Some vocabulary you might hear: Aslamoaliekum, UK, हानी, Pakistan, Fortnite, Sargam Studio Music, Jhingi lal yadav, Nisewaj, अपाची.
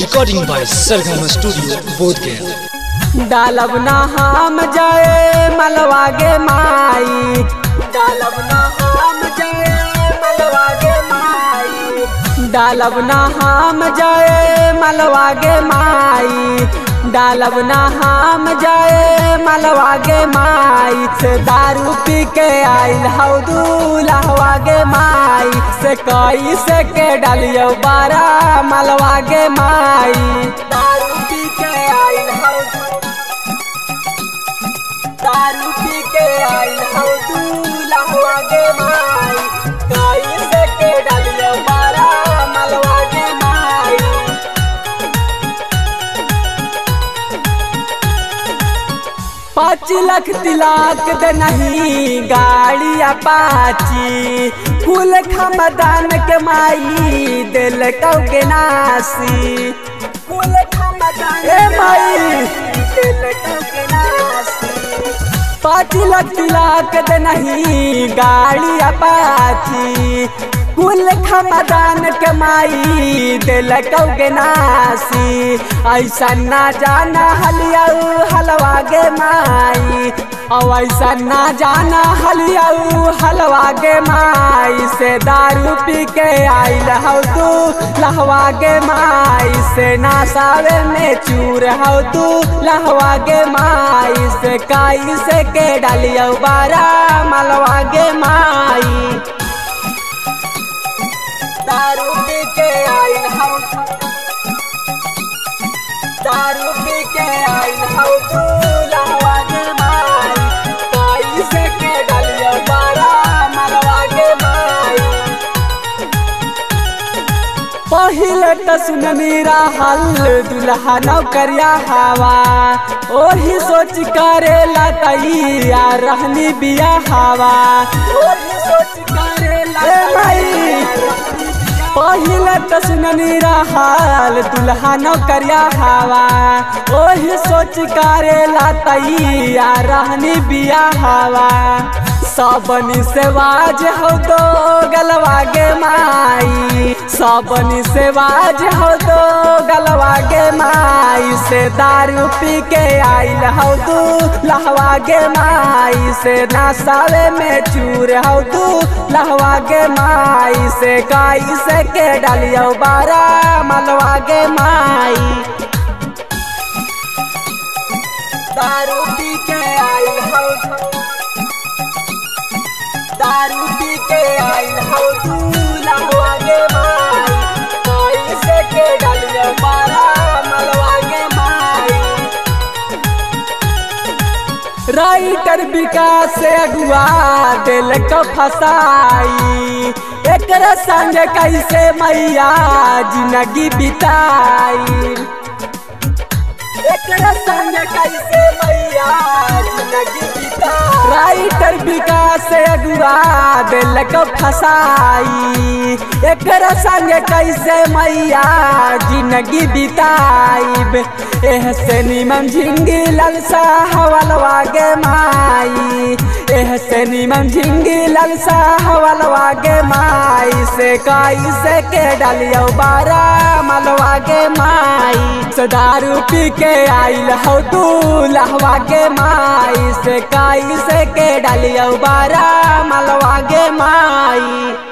Recording by Sargam studio Bodh के। डालब ना हम जाए मलवा गे माई, डालब ना हम जाए मलवा गे माई, डालब ना हम जाए मलवा गे माई, डालब ना हम जाए मलवा गे माई। से दारू पी के आइल हऊ दूल्हा गे माई, से कई से के डालियो बारा मलवा गे माई। दारू पी के आइल हऊ, दारू पी के आइल हऊ दूल्हा गे माई, कई से के डालियो बारा मलवा गे माई। पाँच लाख तिलक दे नहीं गाड़ी अपाची, फूल खामदान के माई दिल कौके नासी, फूल खामदान ए माई दिल कौके नासी। पाँच लाख तिलक दे नहीं गाड़ी अपाची, फूल खामदान के माई दिल कौके नासी। ऐसा ना जाना हलिया हलवा गे माई, ऐसा ना जाना हलिया हलवा गे माई। से दारू पी के आइल हऊ तू लहवा गे माई, से नासावे में चूर हऊ तू लहवा गे माई। से काई से के डालियो बारा मलवा गे माई, दारू पी के आइल हऊ, दारू पी के आइल हऊ तू लहवा गे माई, काई से के डालियो बारा मलवा गे माई। पहिले त सुन मेरा हाल दुल्हा नौकरिया हवा, ओही सोच करेला तैया रहनी बिया हवा, ओही सोच करेला माई। पहिले त सुन मेरा हाल दुल्हा नौकरिया हवा, ओही सोच करेला तैया रहनी बिया हवा। सब निसेवाज हो तो गलवा गे माई, सब निसेवाज हो तो गलवा गे माई। से दारू पी के आइल हऊ तू लहवा गे माई, से नशावे में चूर हऊ तू लहवा गे माई। से काई से के डालियो बारा मलवा गे माई, दारू पी के आइल हऊ, दारू पी के आइल हऊ तू लहवा गे माई, काई से के डालियो बारा मलवा गे माई। राइटर विकास से अगुआ दिल को फसाई, एकरा संग कैसे मैया जिंदगी बिताई, एकरा संग कैसे मैया जिंदगी बिताई। राइटर विकास अगुआ दिल को फसाई, एकरा संग कैसे मैया जिंदगी बिताई। एह से निमन झिंगी लाल हवलवा गे माई, एह से निमन झिंगी लाल हवलवा गे माई। से काई से के डालियो बारा मलवा गे माई, से दारू पी के आइल हऊ तू लहवा गे माई, से काई से के डालियो बारा मलवा गे माई।